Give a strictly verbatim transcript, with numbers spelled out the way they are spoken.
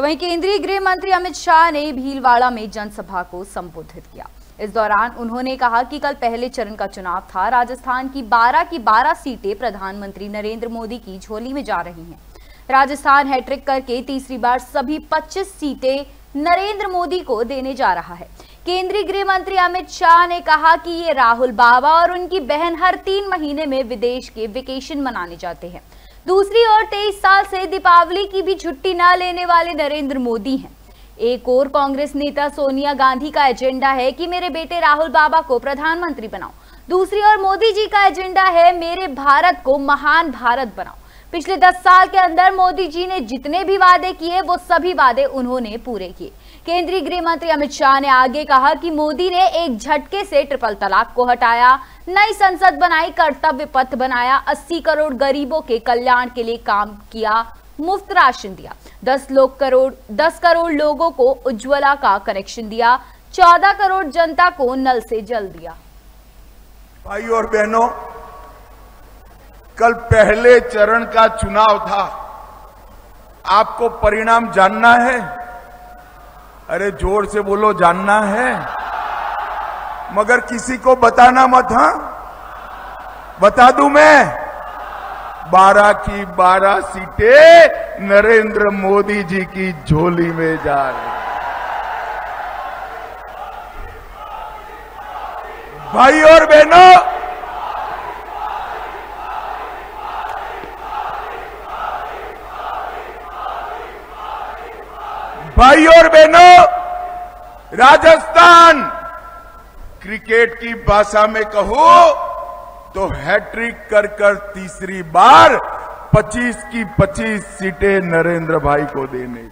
तो वहीं केंद्रीय गृह मंत्री अमित शाह ने भीलवाड़ा में जनसभा को संबोधित किया। इस दौरान उन्होंने कहा कि कल पहले चरण का चुनाव था। राजस्थान की बारह की बारह सीटें प्रधानमंत्री नरेंद्र मोदी की झोली में जा रही हैं। राजस्थान हैट्रिक करके तीसरी बार सभी पच्चीस सीटें नरेंद्र मोदी को देने जा रहा है। केंद्रीय गृह मंत्री अमित शाह ने कहा कि ये राहुल बाबा और उनकी बहन हर तीन महीने में विदेश के वेकेशन मनाने जाते हैं। दूसरी ओर तेईस साल से दीपावली की भी छुट्टी न लेने वाले नरेंद्र मोदी हैं। एक और कांग्रेस नेता सोनिया गांधी का एजेंडा है कि मेरे बेटे राहुल बाबा को प्रधानमंत्री बनाओ। दूसरी ओर मोदी जी का एजेंडा है मेरे भारत को महान भारत बनाओ। पिछले दस साल के अंदर मोदी जी ने जितने भी वादे किए वो सभी वादे उन्होंने पूरे किए। केंद्रीय गृह मंत्री अमित शाह ने आगे कहा कि मोदी ने एक झटके से ट्रिपल तलाक को हटाया, नई संसद बनाई, कर्तव्य पथ बनाया, अस्सी करोड़ गरीबों के कल्याण के लिए काम किया, मुफ्त राशन दिया, दस लोग करोड़ दस करोड़ लोगों को उज्ज्वला का कनेक्शन दिया, चौदह करोड़ जनता को नल से जल दिया। भाई और बहनों, कल पहले चरण का चुनाव था। आपको परिणाम जानना है? अरे जोर से बोलो, जानना है, मगर किसी को बताना मत। हां, बता दूं मैं, बारह की बारह सीटें नरेंद्र मोदी जी की झोली में जा रही। भाई और बहनों, भाई और बहनों, राजस्थान क्रिकेट की भाषा में कहो तो हैट्रिक कर कर तीसरी बार पच्चीस की पच्चीस सीटें नरेंद्र भाई को देने